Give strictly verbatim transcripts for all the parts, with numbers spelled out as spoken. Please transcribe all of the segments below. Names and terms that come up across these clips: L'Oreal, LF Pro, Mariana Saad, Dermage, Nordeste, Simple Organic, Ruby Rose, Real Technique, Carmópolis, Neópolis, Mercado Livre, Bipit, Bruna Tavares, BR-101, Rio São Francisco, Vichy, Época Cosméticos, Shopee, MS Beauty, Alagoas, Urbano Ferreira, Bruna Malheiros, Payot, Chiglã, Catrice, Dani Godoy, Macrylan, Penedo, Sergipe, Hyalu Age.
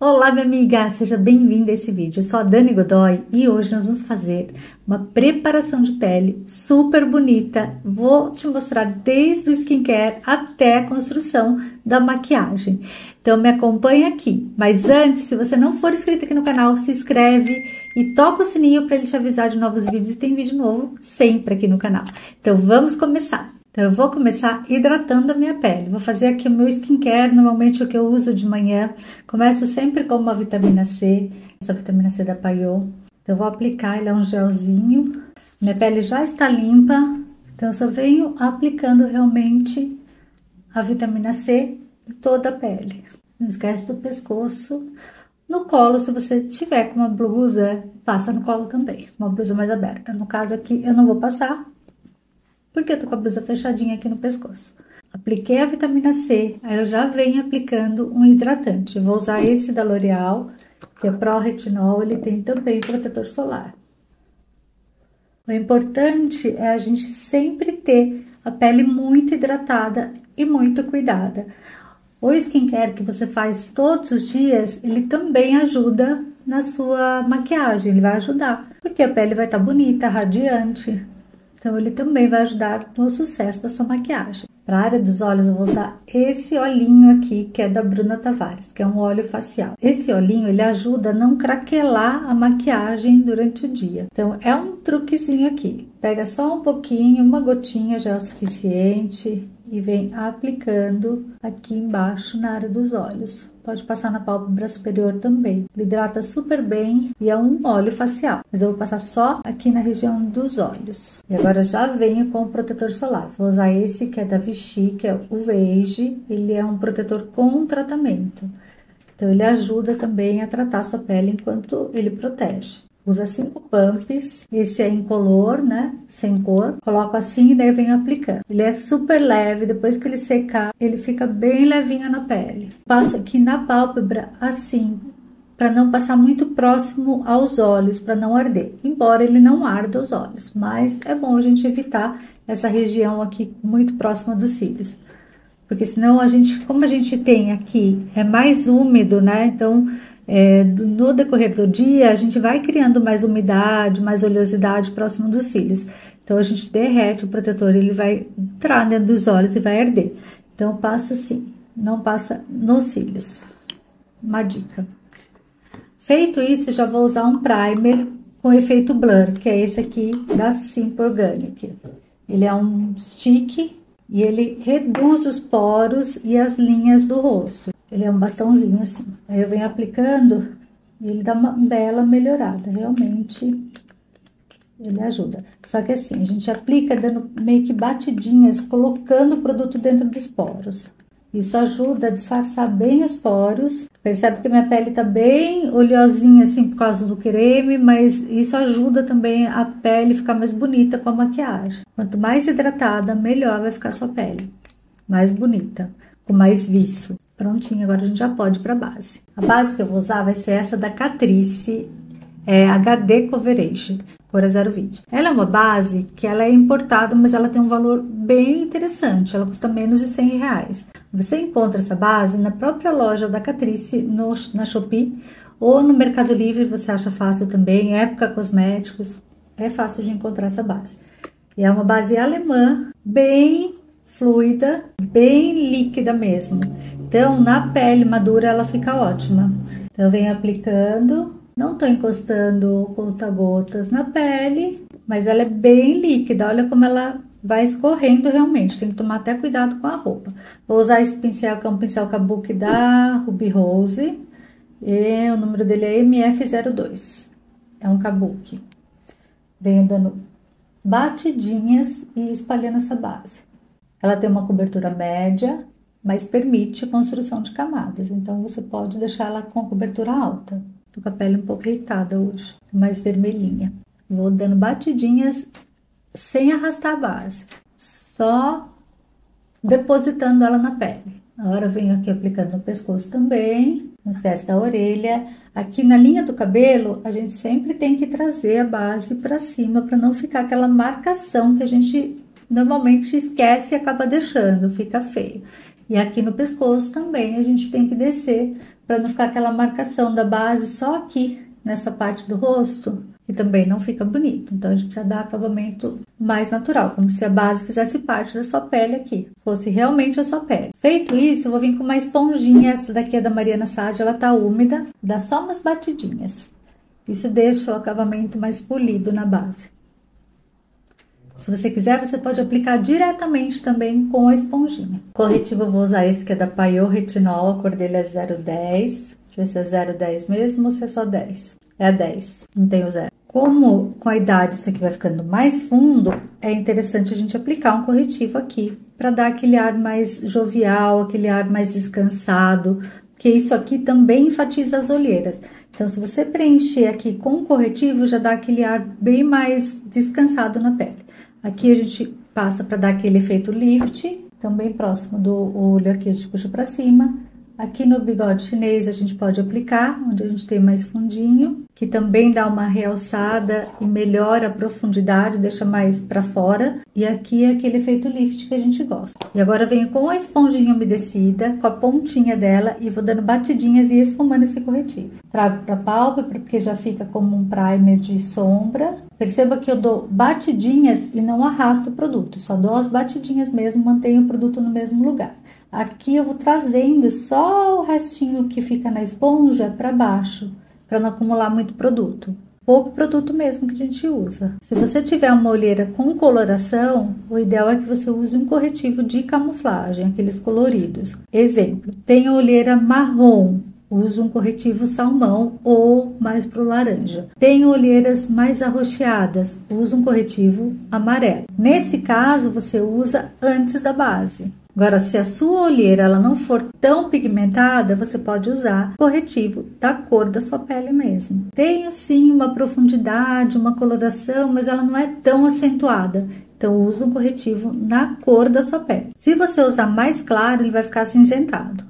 Olá minha amiga, seja bem-vinda a esse vídeo, eu sou a Dani Godoy e hoje nós vamos fazer uma preparação de pele super bonita. Vou te mostrar desde o skincare até a construção da maquiagem, então me acompanha aqui. Mas antes, se você não for inscrito aqui no canal, se inscreve e toca o sininho para ele te avisar de novos vídeos, e tem vídeo novo sempre aqui no canal. Então vamos começar! Então, eu vou começar hidratando a minha pele. Vou fazer aqui o meu skincare, normalmente o que eu uso de manhã. Começo sempre com uma vitamina C, essa vitamina C da Payot. Então, eu vou aplicar, ele é um gelzinho. Minha pele já está limpa, então eu só venho aplicando realmente a vitamina C em toda a pele. Não esquece do pescoço. No colo, se você tiver com uma blusa, passa no colo também. Uma blusa mais aberta. No caso aqui, eu não vou passar, porque eu tô com a blusa fechadinha aqui no pescoço. Apliquei a vitamina C, aí eu já venho aplicando um hidratante. Vou usar esse da L'Oreal, que é Pro Retinol, ele tem também protetor solar. O importante é a gente sempre ter a pele muito hidratada e muito cuidada. O skincare que você faz todos os dias, ele também ajuda na sua maquiagem, ele vai ajudar, porque a pele vai estar bonita, radiante. Então, ele também vai ajudar no sucesso da sua maquiagem. Para a área dos olhos, eu vou usar esse olhinho aqui, que é da Bruna Tavares, que é um óleo facial. Esse olhinho, ele ajuda a não craquelar a maquiagem durante o dia. Então, é um truquezinho aqui. Pega só um pouquinho, uma gotinha já é o suficiente, e vem aplicando aqui embaixo na área dos olhos. Pode passar na pálpebra superior também. Ele hidrata super bem e é um óleo facial. Mas eu vou passar só aqui na região dos olhos. E agora já venho com o protetor solar. Vou usar esse que é da Vichy, que é o Hyalu Age. Ele é um protetor com tratamento. Então, ele ajuda também a tratar a sua pele enquanto ele protege. Usa cinco pumps, esse é incolor, né, sem cor. Coloco assim e daí venho aplicando. Ele é super leve, depois que ele secar, ele fica bem levinho na pele. Passo aqui na pálpebra assim, para não passar muito próximo aos olhos, para não arder. Embora ele não arda os olhos, mas é bom a gente evitar essa região aqui muito próxima dos cílios. Porque senão a gente, como a gente tem aqui, é mais úmido, né, então... É, no decorrer do dia, a gente vai criando mais umidade, mais oleosidade próximo dos cílios. Então, a gente derrete o protetor, ele vai entrar dentro dos olhos e vai arder. Então, passa assim, não passa nos cílios. Uma dica. Feito isso, eu já vou usar um primer com efeito blur, que é esse aqui da Simple Organic. Ele é um stick e ele reduz os poros e as linhas do rosto. Ele é um bastãozinho assim. Aí eu venho aplicando e ele dá uma bela melhorada. Realmente, ele ajuda. Só que assim, a gente aplica dando meio que batidinhas, colocando o produto dentro dos poros. Isso ajuda a disfarçar bem os poros. Percebe que minha pele tá bem oleosinha assim por causa do creme, mas isso ajuda também a pele ficar mais bonita com a maquiagem. Quanto mais hidratada, melhor vai ficar a sua pele. Mais bonita, com mais viço. Prontinho, agora a gente já pode ir para a base. A base que eu vou usar vai ser essa da Catrice, é H D Coverage, cor zero vinte. Ela é uma base que ela é importada, mas ela tem um valor bem interessante, ela custa menos de cem reais. Você encontra essa base na própria loja da Catrice, no, na Shopee, ou no Mercado Livre, você acha fácil também, Época Cosméticos, é fácil de encontrar essa base. E é uma base alemã, bem fluida, bem líquida mesmo. Então, na pele madura, ela fica ótima. Então, eu venho aplicando, não tô encostando conta-gotas na pele, mas ela é bem líquida, olha como ela vai escorrendo realmente. Tem que tomar até cuidado com a roupa. Vou usar esse pincel, que é um pincel kabuki da Ruby Rose, e o número dele é M F zero dois, é um kabuki. Venho dando batidinhas e espalhando essa base. Ela tem uma cobertura média, mas permite a construção de camadas. Então, você pode deixar ela com a cobertura alta. Tô com a pele um pouco irritada hoje, mais vermelhinha. Vou dando batidinhas sem arrastar a base, só depositando ela na pele. Agora, eu venho aqui aplicando no pescoço também, não esquece da orelha. Aqui na linha do cabelo, a gente sempre tem que trazer a base para cima, para não ficar aquela marcação que a gente... normalmente esquece e acaba deixando, fica feio. E aqui no pescoço também a gente tem que descer para não ficar aquela marcação da base só aqui nessa parte do rosto, e também não fica bonito. Então a gente precisa dar acabamento mais natural, como se a base fizesse parte da sua pele aqui, fosse realmente a sua pele. Feito isso, eu vou vir com uma esponjinha, essa daqui é da Mariana Saad, ela tá úmida, dá só umas batidinhas. Isso deixa o acabamento mais polido na base. Se você quiser, você pode aplicar diretamente também com a esponjinha. Corretivo, eu vou usar esse que é da Payot Retinol, a cor dele é zero dez. Deixa eu ver se é zero dez mesmo ou se é só dez. É dez, não tem o zero. Como com a idade isso aqui vai ficando mais fundo, é interessante a gente aplicar um corretivo aqui, para dar aquele ar mais jovial, aquele ar mais descansado, porque isso aqui também enfatiza as olheiras. Então, se você preencher aqui com o corretivo, já dá aquele ar bem mais descansado na pele. Aqui a gente passa para dar aquele efeito lift, também próximo do olho aqui, a gente puxa para cima. Aqui no bigode chinês a gente pode aplicar, onde a gente tem mais fundinho, que também dá uma realçada e melhora a profundidade, deixa mais pra fora. E aqui é aquele efeito lift que a gente gosta. E agora eu venho com a esponjinha umedecida, com a pontinha dela, e vou dando batidinhas e esfumando esse corretivo. Trago pra pálpebra, porque já fica como um primer de sombra. Perceba que eu dou batidinhas e não arrasto o produto, só dou as batidinhas mesmo, mantenho o produto no mesmo lugar. Aqui eu vou trazendo só o restinho que fica na esponja para baixo, para não acumular muito produto. Pouco produto mesmo que a gente usa. Se você tiver uma olheira com coloração, o ideal é que você use um corretivo de camuflagem, aqueles coloridos. Exemplo, tem a olheira marrom, usa um corretivo salmão ou mais pro laranja. Tem olheiras mais arroxeadas, usa um corretivo amarelo. Nesse caso, você usa antes da base. Agora, se a sua olheira ela não for tão pigmentada, você pode usar corretivo da cor da sua pele mesmo. Tenho sim uma profundidade, uma coloração, mas ela não é tão acentuada. Então, usa um corretivo na cor da sua pele. Se você usar mais claro, ele vai ficar acinzentado.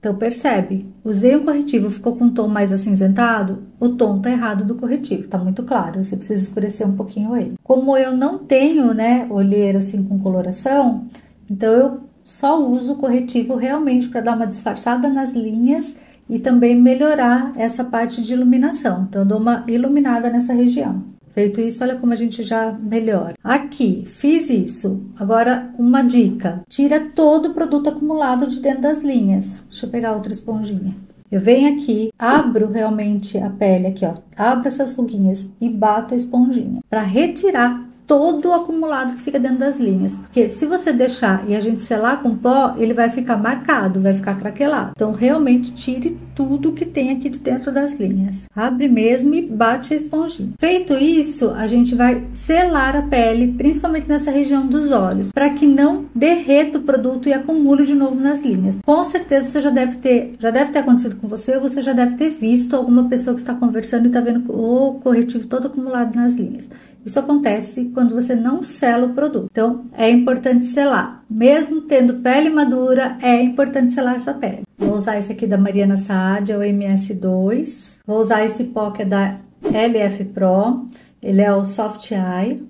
Então, percebe? Usei um corretivo, ficou com um tom mais acinzentado? O tom tá errado do corretivo, tá muito claro. Você precisa escurecer um pouquinho ele. Como eu não tenho, né, olheira assim com coloração, então eu só uso o corretivo realmente para dar uma disfarçada nas linhas e também melhorar essa parte de iluminação. Então, eu dou uma iluminada nessa região. Feito isso, olha como a gente já melhora. Aqui, fiz isso. Agora, uma dica. Tira todo o produto acumulado de dentro das linhas. Deixa eu pegar outra esponjinha. Eu venho aqui, abro realmente a pele aqui, ó. Abro essas ruguinhas e bato a esponjinha para retirar todo o acumulado que fica dentro das linhas, porque se você deixar e a gente selar com pó, ele vai ficar marcado, vai ficar craquelado. Então, realmente tire tudo que tem aqui de dentro das linhas. Abre mesmo e bate a esponjinha. Feito isso, a gente vai selar a pele, principalmente nessa região dos olhos, para que não derreta o produto e acumule de novo nas linhas. Com certeza você já deve ter, já deve ter acontecido com você, ou você já deve ter visto alguma pessoa que está conversando e está vendo o corretivo todo acumulado nas linhas. Isso acontece quando você não sela o produto. Então, é importante selar. Mesmo tendo pele madura, é importante selar essa pele. Vou usar esse aqui da Mariana Saad, é o M S dois. Vou usar esse pó que é da L F Pro. Ele é o Soft Eye.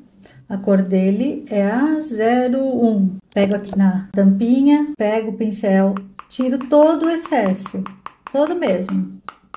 A cor dele é a zero um. Pego aqui na tampinha, pego o pincel, tiro todo o excesso. Todo mesmo.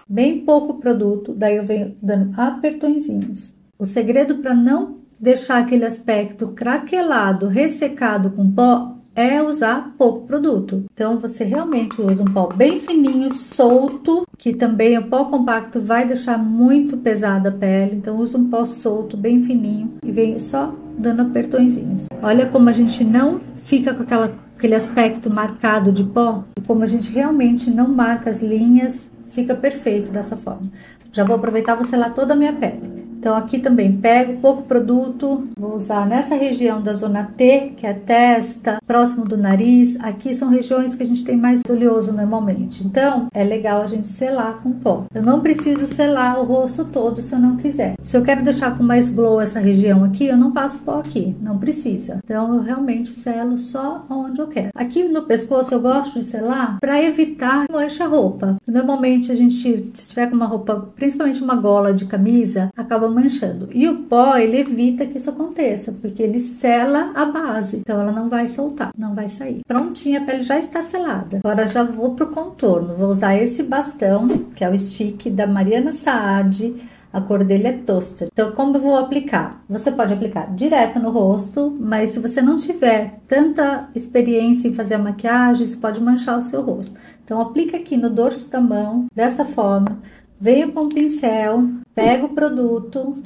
Bem pouco produto, daí eu venho dando apertõezinhos. O segredo para não deixar aquele aspecto craquelado, ressecado com pó, é usar pouco produto. Então, você realmente usa um pó bem fininho, solto, que também o pó compacto vai deixar muito pesada a pele. Então, usa um pó solto, bem fininho, e venho só dando apertõezinhos. Olha como a gente não fica com aquela, aquele aspecto marcado de pó, e como a gente realmente não marca as linhas, fica perfeito dessa forma. Já vou aproveitar e vou selar toda a minha pele. Então, aqui também pego pouco produto, vou usar nessa região da zona T, que é a testa, próximo do nariz. Aqui são regiões que a gente tem mais oleoso normalmente. Então, é legal a gente selar com pó. Eu não preciso selar o rosto todo se eu não quiser. Se eu quero deixar com mais glow essa região aqui, eu não passo pó aqui, não precisa. Então, eu realmente selo só onde eu quero. Aqui no pescoço eu gosto de selar para evitar manchar roupa. Normalmente, a gente, se tiver com uma roupa, principalmente uma gola de camisa, acaba manchando. E o pó, ele evita que isso aconteça, porque ele sela a base, então ela não vai soltar, não vai sair. Prontinha, a pele já está selada. Agora já vou pro contorno, vou usar esse bastão, que é o stick da Mariana Saad, a cor dele é Toaster. Então, como eu vou aplicar? Você pode aplicar direto no rosto, mas se você não tiver tanta experiência em fazer a maquiagem, isso pode manchar o seu rosto. Então, aplica aqui no dorso da mão, dessa forma. Venho com o pincel, pego o produto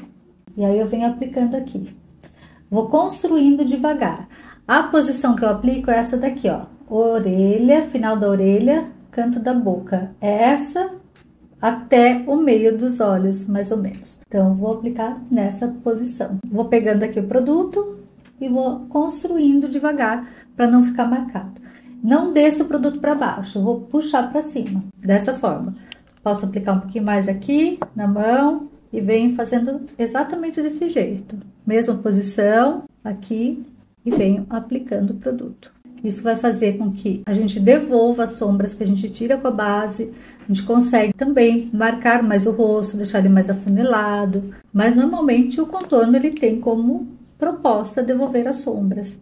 e aí eu venho aplicando aqui. Vou construindo devagar. A posição que eu aplico é essa daqui, ó. Orelha, final da orelha, canto da boca. É essa até o meio dos olhos, mais ou menos. Então, vou aplicar nessa posição. Vou pegando aqui o produto e vou construindo devagar para não ficar marcado. Não desço o produto para baixo, vou puxar para cima, dessa forma. Posso aplicar um pouquinho mais aqui na mão e venho fazendo exatamente desse jeito. Mesma posição aqui e venho aplicando o produto. Isso vai fazer com que a gente devolva as sombras que a gente tira com a base. A gente consegue também marcar mais o rosto, deixar ele mais afunilado. Mas, normalmente, o contorno ele tem como proposta devolver as sombras.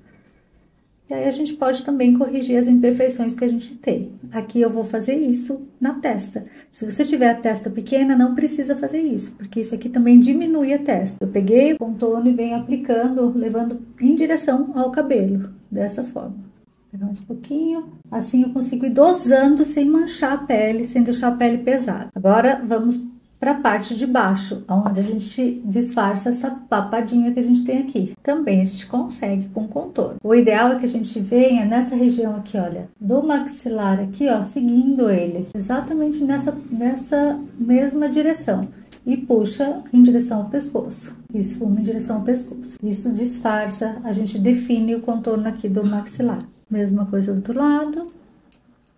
E aí, a gente pode também corrigir as imperfeições que a gente tem. Aqui eu vou fazer isso na testa. Se você tiver a testa pequena, não precisa fazer isso, porque isso aqui também diminui a testa. Eu peguei o contorno e venho aplicando, levando em direção ao cabelo, dessa forma. Pegar mais um pouquinho, assim eu consigo ir dosando sem manchar a pele, sem deixar a pele pesada. Agora vamos para a parte de baixo, onde a gente disfarça essa papadinha que a gente tem aqui. Também a gente consegue com contorno. O ideal é que a gente venha nessa região aqui, olha, do maxilar aqui, ó, seguindo ele, exatamente nessa, nessa mesma direção. E puxa em direção ao pescoço. Isso, uma em direção ao pescoço. Isso disfarça, a gente define o contorno aqui do maxilar. Mesma coisa do outro lado,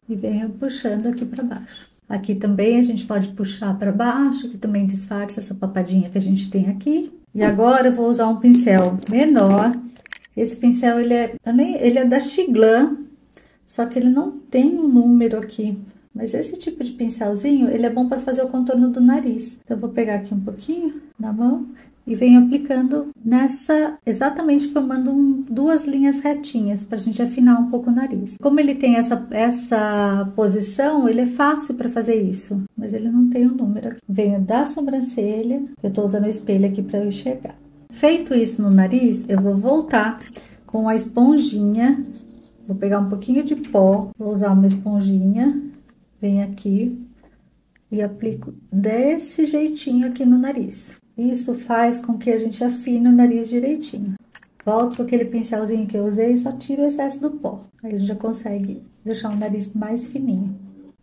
e venho puxando aqui para baixo. Aqui também a gente pode puxar para baixo, que também disfarça essa papadinha que a gente tem aqui. E agora eu vou usar um pincel menor. Esse pincel, ele é, ele é da Chiglã, só que ele não tem um número aqui. Mas esse tipo de pincelzinho, ele é bom para fazer o contorno do nariz. Então, eu vou pegar aqui um pouquinho na mão e venho aplicando nessa, exatamente formando um, duas linhas retinhas para a gente afinar um pouco o nariz. Como ele tem essa, essa posição, ele é fácil para fazer isso, mas ele não tem o número aqui. Venho da sobrancelha, eu estou usando o espelho aqui para eu enxergar. Feito isso no nariz, eu vou voltar com a esponjinha, vou pegar um pouquinho de pó, vou usar uma esponjinha, venho aqui e aplico desse jeitinho aqui no nariz. Isso faz com que a gente afine o nariz direitinho. Volto com aquele pincelzinho que eu usei e só tiro o excesso do pó. Aí a gente já consegue deixar o nariz mais fininho.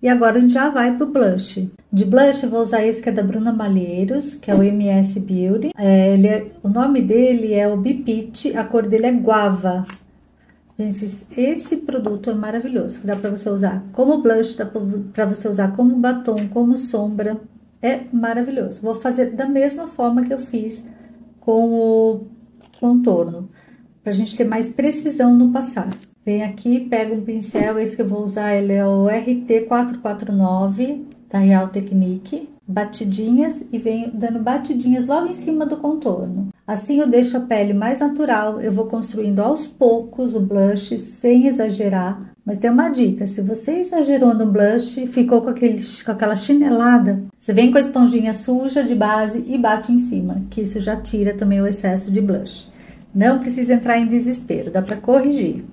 E agora a gente já vai pro blush. De blush eu vou usar esse que é da Bruna Malheiros, que é o M S Beauty. É, ele é, o nome dele é o Bipit, a cor dele é Guava. Gente, esse produto é maravilhoso, que dá pra você usar como blush, dá pra você usar como batom, como sombra. É maravilhoso. Vou fazer da mesma forma que eu fiz com o contorno, pra gente ter mais precisão no passar. Vem aqui, pega um pincel, esse que eu vou usar, ele é o R T quatrocentos e quarenta e nove, da Real Technique. Batidinhas e venho dando batidinhas logo em cima do contorno. Assim eu deixo a pele mais natural, eu vou construindo aos poucos o blush, sem exagerar. Mas tem uma dica, se você exagerou no blush, ficou com, aquele, com aquela chinelada, você vem com a esponjinha suja de base e bate em cima, que isso já tira também o excesso de blush. Não precisa entrar em desespero, dá pra corrigir.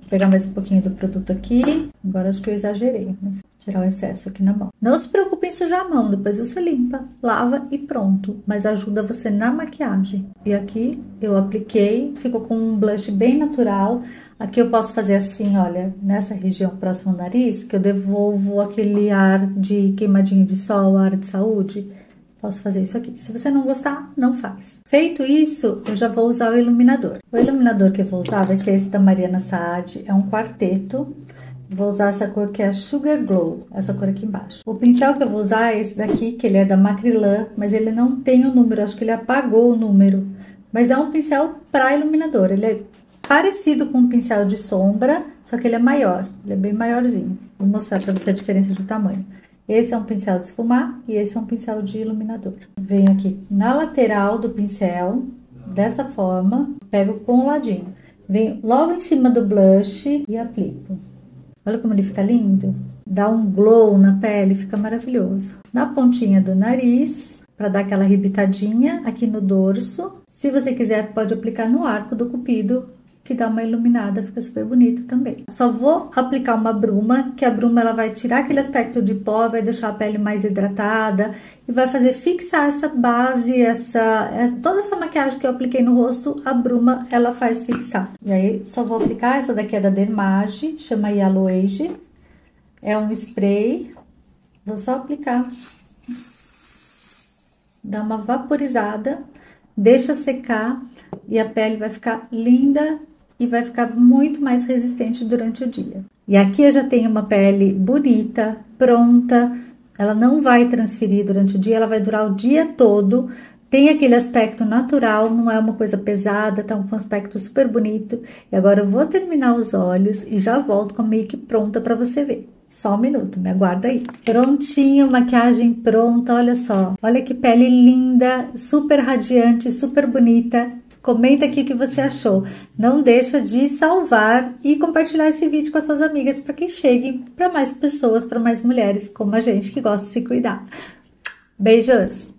Vou pegar mais um pouquinho do produto aqui, agora acho que eu exagerei, mas tirar o excesso aqui na mão. Não se preocupe em sujar a mão, depois você limpa, lava e pronto, mas ajuda você na maquiagem. E aqui eu apliquei, ficou com um blush bem natural. Aqui eu posso fazer assim, olha, nessa região próximo ao nariz, que eu devolvo aquele ar de queimadinha de sol, ar de saúde. Posso fazer isso aqui. Se você não gostar, não faz. Feito isso, eu já vou usar o iluminador. O iluminador que eu vou usar vai ser esse da Mariana Saad. É um quarteto. Vou usar essa cor que é a Sugar Glow. Essa cor aqui embaixo. O pincel que eu vou usar é esse daqui, que ele é da Macrylan. Mas ele não tem o número. Acho que ele apagou o número. Mas é um pincel para iluminador. Ele é parecido com um pincel de sombra, só que ele é maior. Ele é bem maiorzinho. Vou mostrar para você a diferença de tamanho. Esse é um pincel de esfumar e esse é um pincel de iluminador. Venho aqui na lateral do pincel, dessa forma, pego com o ladinho. Venho logo em cima do blush e aplico. Olha como ele fica lindo. Dá um glow na pele, fica maravilhoso. Na pontinha do nariz, para dar aquela arrebitadinha aqui no dorso. Se você quiser, pode aplicar no arco do cupido, que dá uma iluminada, fica super bonito também. Só vou aplicar uma bruma, que a bruma ela vai tirar aquele aspecto de pó, vai deixar a pele mais hidratada e vai fazer fixar essa base, essa toda essa maquiagem que eu apliquei no rosto, a bruma ela faz fixar. E aí só vou aplicar, essa daqui é da Dermage, chama Hyalu Age, é um spray, vou só aplicar, dá uma vaporizada, deixa secar e a pele vai ficar linda e vai ficar muito mais resistente durante o dia. E aqui eu já tenho uma pele bonita, pronta, ela não vai transferir durante o dia, ela vai durar o dia todo, tem aquele aspecto natural, não é uma coisa pesada, tá um aspecto super bonito. E agora eu vou terminar os olhos e já volto com a make pronta para você ver. Só um minuto, me aguarda aí. Prontinho, maquiagem pronta, olha só. Olha que pele linda, super radiante, super bonita. Comenta aqui o que você achou. Não deixa de salvar e compartilhar esse vídeo com as suas amigas para que chegue para mais pessoas, para mais mulheres como a gente que gosta de se cuidar. Beijos!